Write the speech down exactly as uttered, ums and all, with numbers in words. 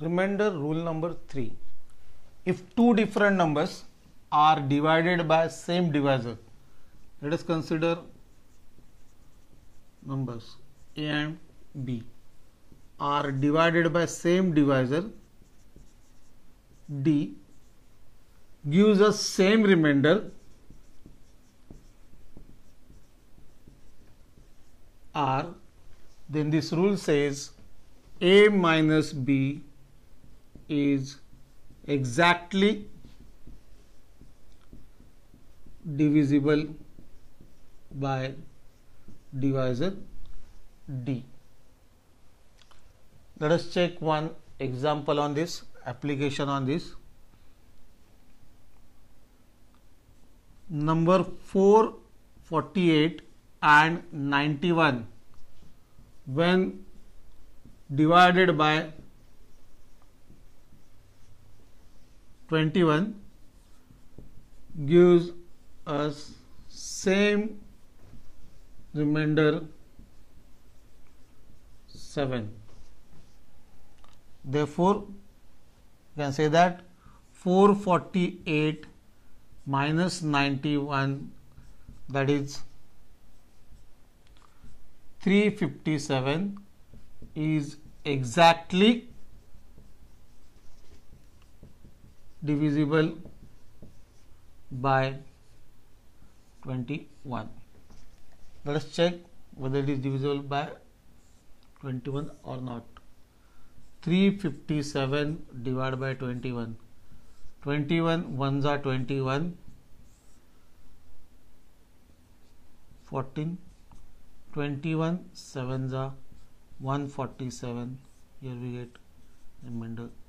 Remember rule number three. If two different numbers are divided by same divisor, let us consider numbers A and B are divided by same divisor, D gives us same remainder R, then this rule says A minus B is exactly divisible by divisor D. Let us check one example on this, application on this. Number four, forty-eight and ninety-one, when divided by twenty-one, gives us same remainder seven. Therefore, we can say that four forty-eight minus ninety-one, that is three fifty-seven, is exactly divisible by twenty-one. Let us check whether it is divisible by twenty-one or not. three fifty-seven divided by twenty-one. twenty-one, ones are twenty-one. fourteen. twenty-one, sevens are one forty-seven. Here we get remainder